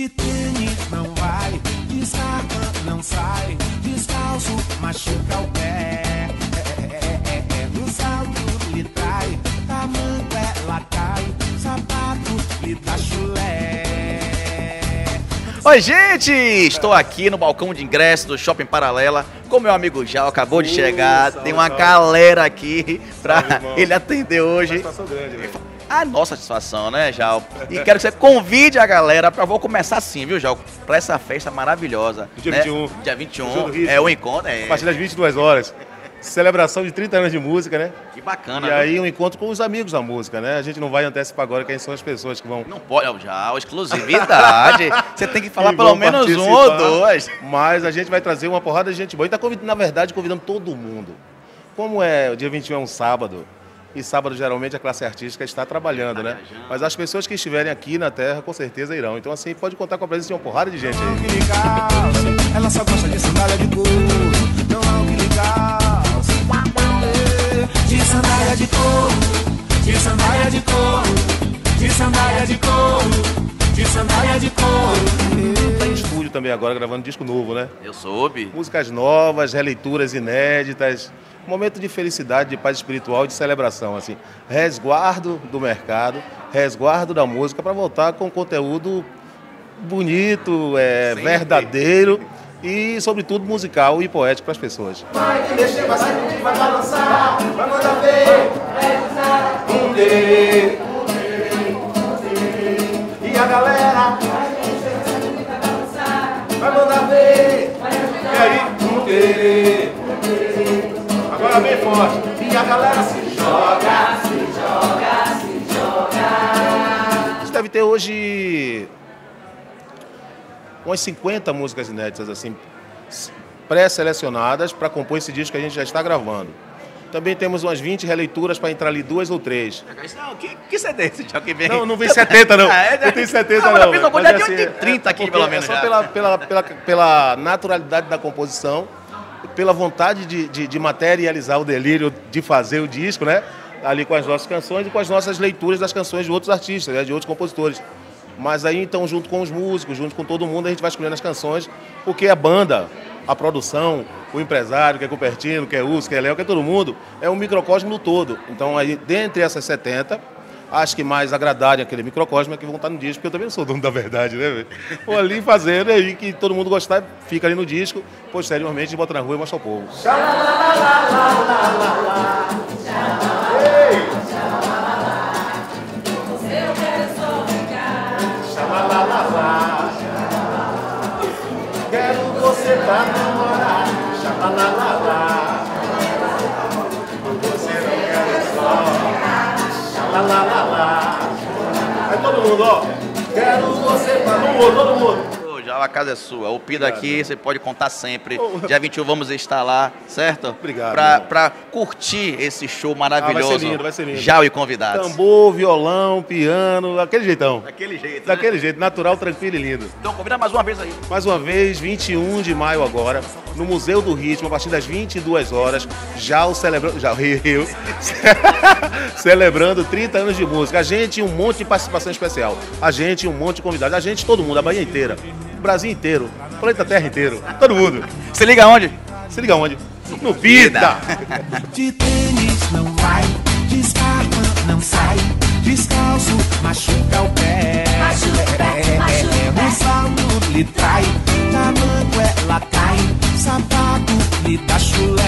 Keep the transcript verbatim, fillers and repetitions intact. de tênis não vai, de escarpa não sai, descalço machuca o pé. É, é, é, é, é. O salto lhe trai, a manga ela cai, sapato lhe dá chulé. Oi, gente! Estou aqui no balcão de ingresso do Shopping Paralela com meu amigo Jau, acabou de uh, chegar. Salve, tem uma salve. galera aqui para ele atender hoje. Uma satisfação grande, velho. A nossa satisfação, né, Jau? E quero que você convide a galera para vou começar assim, viu, Jau? Para essa festa maravilhosa. Dia, né? vinte e um. Dia vinte e um. É o encontro, é. A partir das vinte e duas horas. Celebração de trinta anos de música, né? Que bacana. E aí, né? Um encontro com os amigos da música, né? A gente não vai antecipar agora quem são as pessoas que vão... Não pode, já, exclusividade. Você tem que falar pelo menos um ou dois. Mas a gente vai trazer uma porrada de gente boa. E tá convidando, na verdade, convidando todo mundo. Como é, o dia vinte e um é um sábado, e sábado geralmente a classe artística está trabalhando, né? Mas as pessoas que estiverem aqui na terra com certeza irão. Então assim, pode contar com a presença de uma porrada de gente aí. Ela só gosta de sandália de couro, não há o que ligar. De sandália de couro, de sandália de couro, de sandália de couro, de sandália de couro. Tá em estúdio também agora, gravando disco novo, né? Eu soube. Músicas novas, releituras inéditas. Momento de felicidade, de paz espiritual e de celebração, assim. Resguardo do mercado, resguardo da música para voltar com conteúdo bonito, é, verdadeiro e, sobretudo, musical e poético para as pessoas. Vai te mexer, vai sacudir, vai balançar, vai mandar ver, vai ver, e a galera vai te mexer, vai sacudir, vai balançar, vai mandar ver, e aí, agora bem forte, e a galera se joga, se joga, se joga. A gente deve ter hoje umas cinquenta músicas inéditas, assim, pré-selecionadas para compor esse disco que a gente já está gravando. Também temos umas vinte releituras para entrar ali, duas ou três. Não, que, que C D esse já que vem? Não, não vem setenta, não. Ah, é, não tem setenta, não. Agora, não. Mas, já assim, tem trinta aqui, pelo menos. É só já. Pela, pela, pela, pela naturalidade da composição, pela vontade de, de, de materializar o delírio, de fazer o disco, né? Ali com as nossas canções e com as nossas leituras das canções de outros artistas, né? De outros compositores. Mas aí, então, junto com os músicos, junto com todo mundo, a gente vai escolhendo as canções, porque a banda, a produção, o empresário, que é Cupertino, que é Uso, que é Léo, que é todo mundo, é um microcosmo do todo. Então, aí, dentre essas setenta, acho que mais agradarem aquele microcosmo é que vão estar no disco, porque eu também não sou dono da verdade, né? Vou ali fazendo aí que todo mundo gostar, fica ali no disco, posteriormente bota na rua e mostra ao povo. Quero você para todo mundo, todo mundo. A casa é sua, o Pida aqui, você pode contar sempre. Dia vinte e um vamos estar lá, certo? Obrigado. Pra, pra curtir esse show maravilhoso. Ah, vai ser lindo, vai ser lindo. Jau e convidados. Tambor, violão, piano, daquele jeitão. Daquele jeito, Daquele né? jeito, natural, tranquilo e lindo. Então convida mais uma vez aí. Mais uma vez, vinte e um de maio agora, no Museu do Ritmo, a partir das vinte e duas horas, Jau celebrando... Jau, eu... celebrando trinta anos de música. A gente, um monte de participação especial. A gente, um monte de convidados. A gente, todo mundo, a Bahia inteira. Brasil inteiro, planeta Terra inteiro, todo mundo. Se liga onde? Se liga onde? No Pida! De tênis não vai, de escarpa não sai, descalço machuca o pé. Machuca o pé, machuca o pé. O salto lhe trai, na manga ela cai, sapato lhe dá chulé.